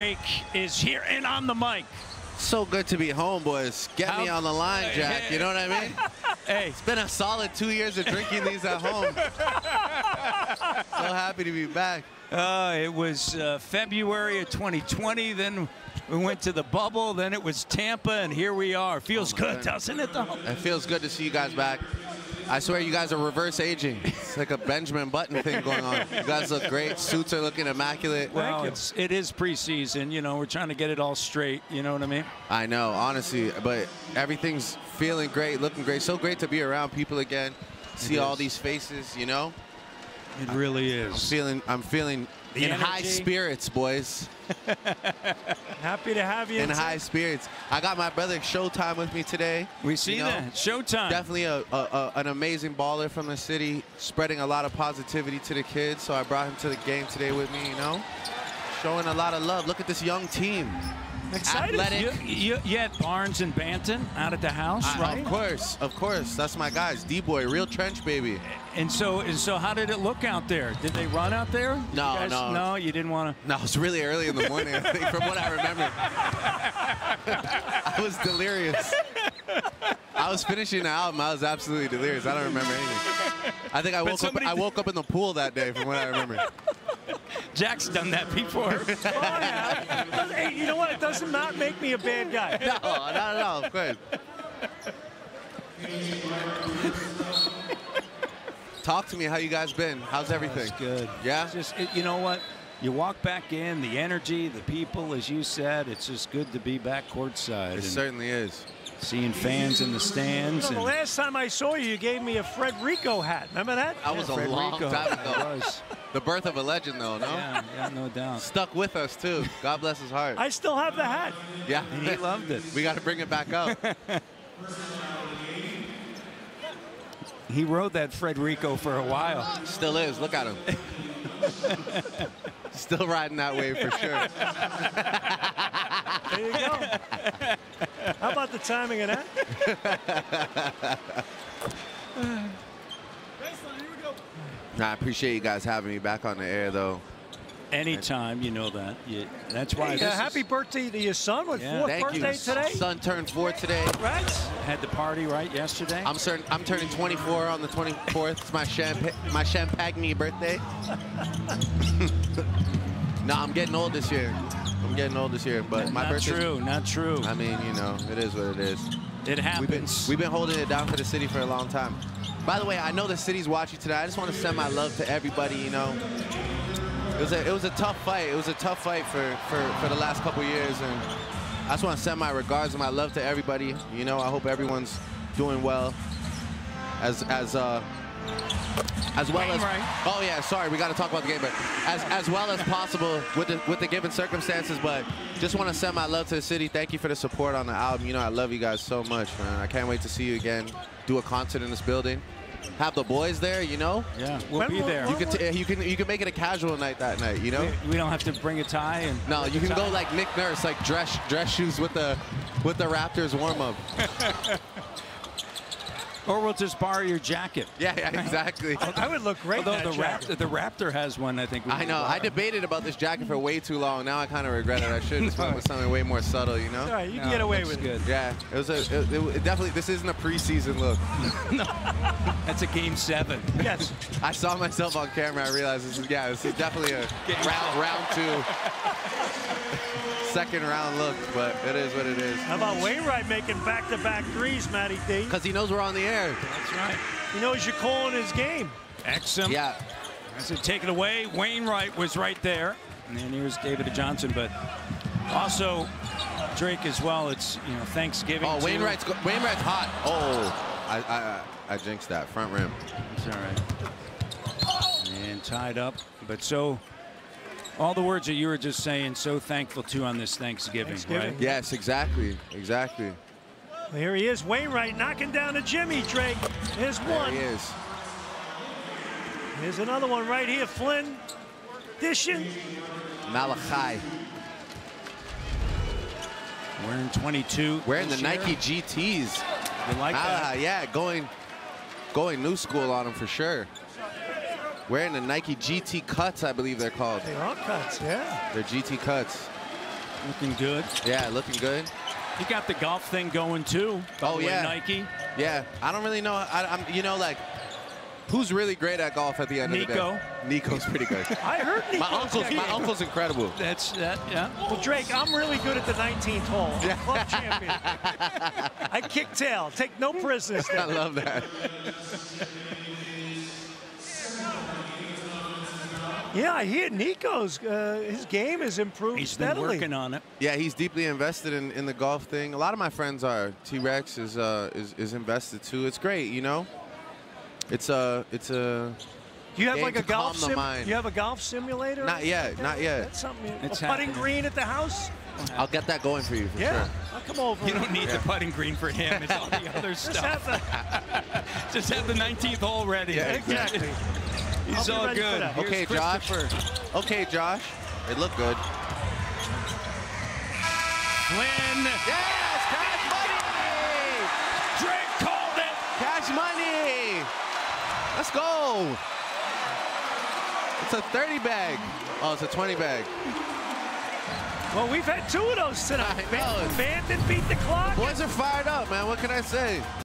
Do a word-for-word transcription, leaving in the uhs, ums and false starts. Drake is here and on the mic. So good to be home, boys. Get How? me on the line, Jack. You know what I mean? Hey, it's been a solid two years of drinking these at home. So happy to be back. Uh, it was uh, February of twenty twenty. Then we went to the bubble. Then it was Tampa, and here we are. Feels oh good, goodness. doesn't it, though? It feels good to see you guys back. I swear you guys are reverse aging. It's like a Benjamin Button thing going on. You guys look great. Suits are looking immaculate. Well, it's, it is preseason. You know, we're trying to get it all straight. You know what I mean? I know, honestly. But everything's feeling great, looking great. So great to be around people again, see all these faces, you know? It really is. I'm feeling, I'm feeling in high spirits, boys. Happy to have you in high spirits. I got my brother Showtime with me today. We see you know, that Showtime. Definitely a, a, a an amazing baller from the city, spreading a lot of positivity to the kids. So I brought him to the game today with me. You know, showing a lot of love. Look at this young team. Excited. Athletic. You, you, you had Barnes and Banton out at the house, I, right? Of course, of course. That's my guys. D-boy, real trench baby. And so, and so, how did it look out there? Did they run out there? No, guys, no, no. You didn't want to. No, it was really early in the morning. I think, from what I remember, I was delirious. I was finishing the album. I was absolutely delirious. I don't remember anything. I think I woke up. I woke up in the pool that day, from what I remember. Jack's done that before. Well, hey, you know what? It does not make me a bad guy. No, not at all. Of course. Talk to me. How you guys been? How's everything? Oh, good. Yeah. It's just it, you know what? You walk back in, the energy, the people, as you said. It's just good to be back courtside. It certainly is. Seeing fans in the stands. You know, the last time I saw you, you gave me a Frederico hat. Remember that? That yeah, was a Frederico. long time ago. The birth of a legend, though, no? Yeah, yeah, no doubt. Stuck with us, too. God bless his heart. I still have the hat. Yeah. And he loved it. We got to bring it back up. He rode that Frederico for a while. Still is. Look at him. Still riding that wave for sure. There you go. How about the timing of that? I appreciate you guys having me back on the air, though. Anytime, you know that. You, that's why. Yeah, happy birthday to your son. What, yeah, fourth thank birthday you. today? Son turned four today. Right. Had the party right yesterday. I'm certain. I'm turning twenty-four on the twenty-fourth. It's my champagne, my champagne birthday. No, I'm getting old this year. I'm getting old this year, but my birthday. Not true. Not true. I mean, you know, it is what it is. It happens. We've been, we've been holding it down for the city for a long time. By the way, I know the city's watching today. I just want to send my love to everybody. You know, it was a it was a tough fight. It was a tough fight for for for the last couple of years, and I just want to send my regards and my love to everybody. You know, I hope everyone's doing well. As as uh. As well as, oh yeah, sorry, we got to talk about the game, but as as well as possible with the with the given circumstances. But just want to send my love to the city. Thank you for the support on the album. You know, I love you guys so much, man. I can't wait to see you again. Do a concert in this building. Have the boys there, you know. Yeah, we'll when, be there. You can t you can you can make it a casual night that night, you know. We, we don't have to bring a tie and. No, you can go like Nick Nurse, like dress dress shoes with the with the Raptors warm up. Or we'll just borrow your jacket. Yeah, yeah, exactly. I would look great. Although the Raptor, the Raptor has one, I think. We I know. I debated about this jacket for way too long. Now I kind of regret it. I should have gone with something way more subtle, you know. All right, you can no, get away with good. it. Yeah, it was a it, it definitely. This isn't a preseason look. No, that's a game seven. Yes. I saw myself on camera. I realized this is yeah, this is definitely a game round round two. Second round look, but it is what it is. How about Wainwright making back-to-back threes, Matty D? Because he knows we're on the air. That's right. He knows you're calling his game. Exum. Yeah. As it taken away, Wainwright was right there. And then here's David Johnson, but also Drake as well. It's, you know, Thanksgiving. Oh, Wainwright's, go Wainwright's hot. Oh, I, I, I jinxed that front rim. It's all right. Oh. And tied up, but so... All the words that you were just saying, so thankful to on this Thanksgiving, Thanksgiving. right? Yes, exactly, exactly. Well, here he is, Wainwright knocking down to Jimmy, Drake. Here's one. There he is. Here's another one right here, Flynn. Dishing. Malachi. Wearing twenty-two. Wearing the year. Nike G Ts. You like ah, that? Yeah, going, going new school on them for sure. Wearing the Nike G T Cuts, I believe they're called. They are cuts, yeah. They're G T Cuts. Looking good. Yeah, looking good. You got the golf thing going too. By oh the way, yeah, Nike. Yeah, I don't really know. I, I'm, you know, like, who's really great at golf at the end Nico. of the day? Nico. Nico's pretty good. I heard Nico. My uncle's, my uncle's incredible. That's that. Yeah. Well, Drake, I'm really good at the nineteenth hole. I'm a club champion. I kick tail. Take no prisoners. There. I love that. Yeah, I hear Nico's, uh, his game has improved he's steadily. He's been working on it. Yeah, he's deeply invested in, in the golf thing. A lot of my friends are. T-Rex is, uh, is is invested too. It's great, you know. It's a it's a. Do you have like a golf sim? You have a golf simulator? Not yet, like not yet. That's something. It's a putting green at the house. I'll get that going for you. For yeah, sure. I'll come over. You don't need yeah. the putting green for him. It's all the other stuff. Just have the, Just have the nineteenth hole ready. Yeah, exactly. He's all good. Okay, Josh. Okay, Josh. It looked good. Flynn. Yes, Cash Money. Drake called it. Cash Money. Let's go. It's a thirty bag. Oh, it's a twenty bag. Well, we've had two of those tonight. Bandit beat the clock. The boys are fired up, man. What can I say?